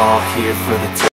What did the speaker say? all here for the taking.